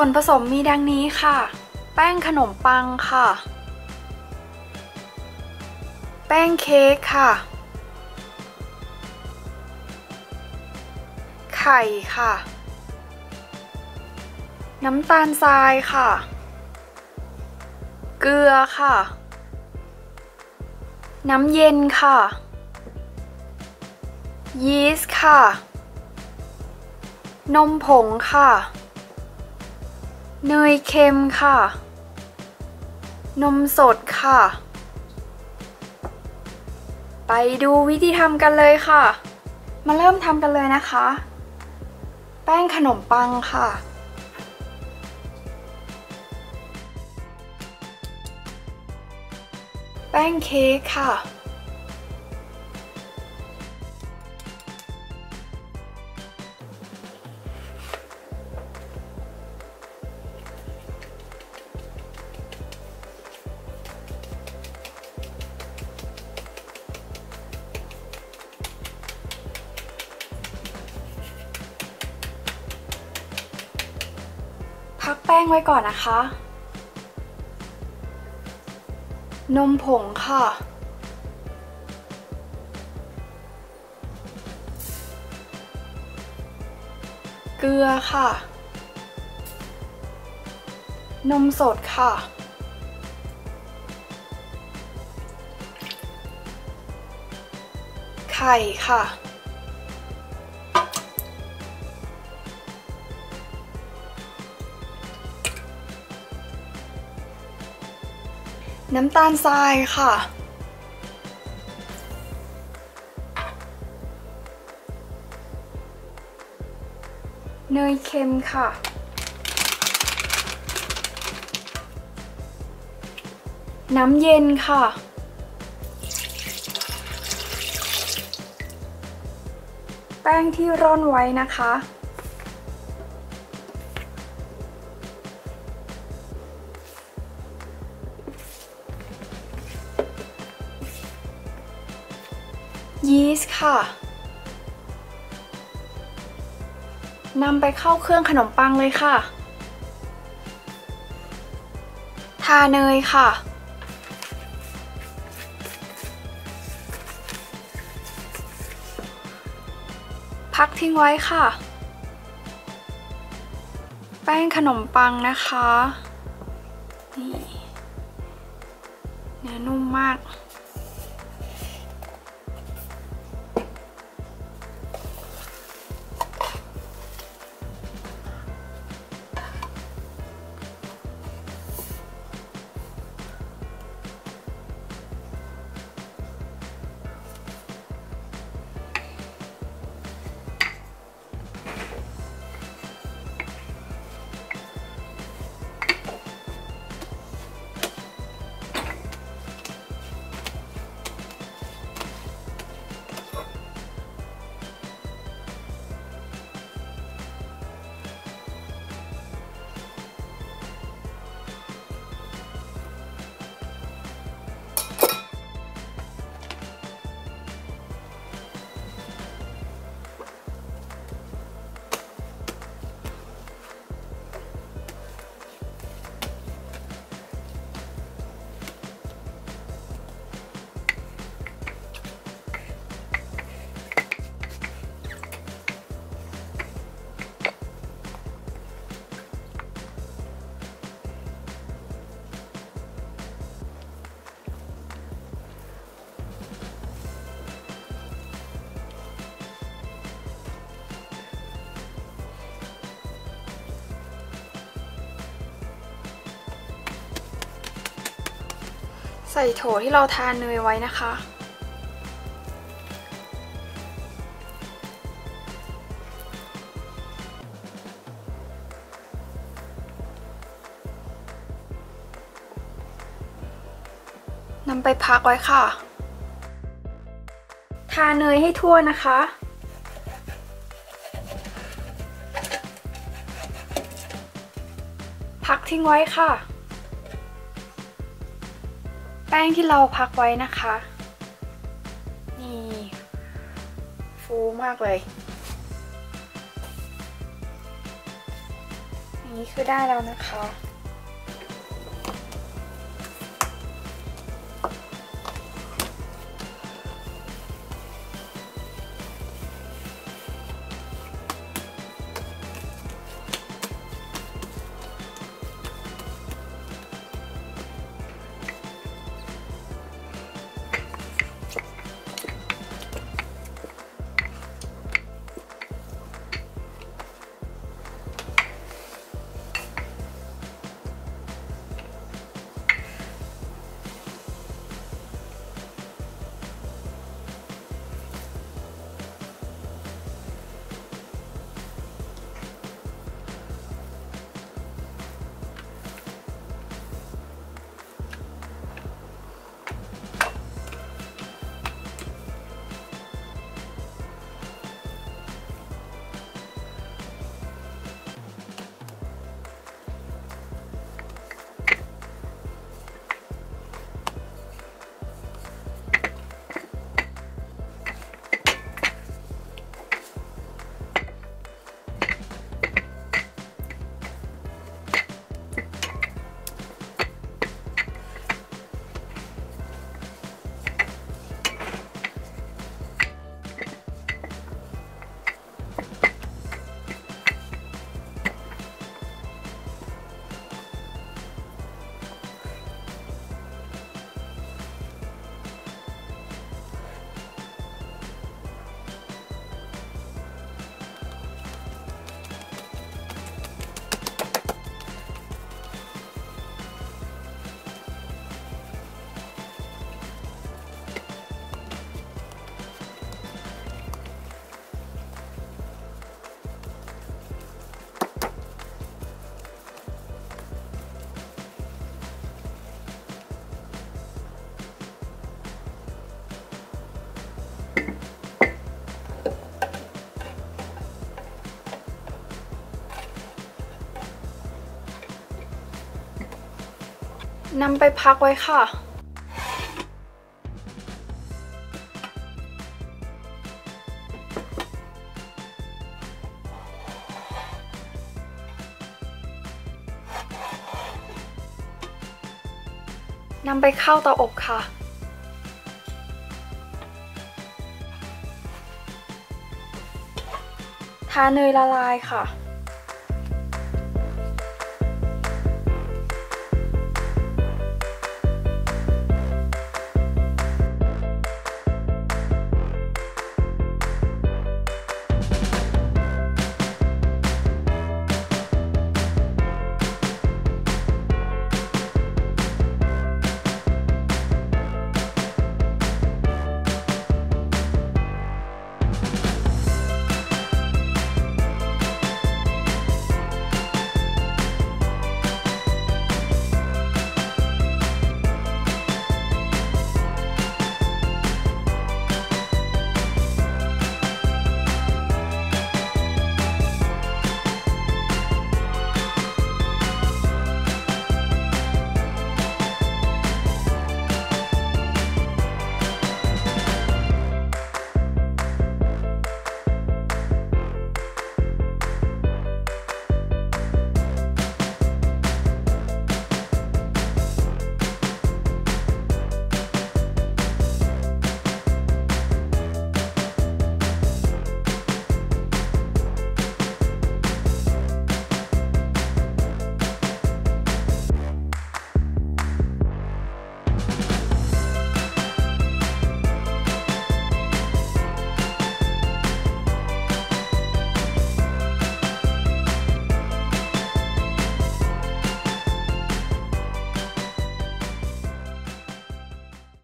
ส่วนผสมมีดังนี้ค่ะแป้งขนมปังค่ะแป้งเค้กค่ะไข่ค่ะน้ำตาลทรายค่ะเกลือค่ะน้ำเย็นค่ะยีสต์ค่ะนมผงค่ะเนยเค็มค่ะนมสดค่ะไปดูวิธีทำกันเลยค่ะมาเริ่มทำกันเลยนะคะแป้งขนมปังค่ะแป้งเค้กค่ะพักแป้งไว้ก่อนนะคะนมผงค่ะเกลือค่ะนมสดค่ะไข่ค่ะน้ำตาลทรายค่ะเนยเค็มค่ะน้ำเย็นค่ะแป้งที่ร่อนไว้นะคะยีสต์ค่ะนำไปเข้าเครื่องขนมปังเลยค่ะทาเนยค่ะพักทิ้งไว้ค่ะแป้งขนมปังนะคะนี่เนื้อนุ่มมากใส่โถที่เราทานเนยไว้นะคะนำไปพักไว้ค่ะทาเนยให้ทั่วนะคะพักทิ้งไว้ค่ะแป้งที่เราพักไว้นะคะนี่ฟูมากเลย อย่างนี้คือได้แล้วนะคะนำไปพักไว้ค่ะนำไปเข้าเตาอบค่ะทาเนยละลายค่ะ